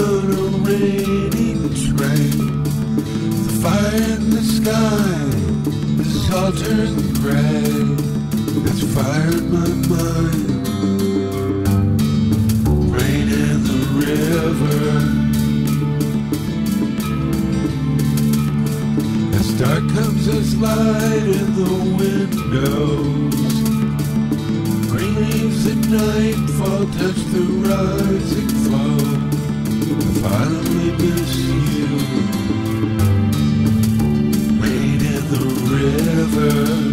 out a rainy train. The fire in the sky is all turned gray. It's fire in my mind. Rain in the river. As dark comes as light in the windows. Green leaves at nightfall touch the rising flow. I only miss you. Rain in the river.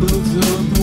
Build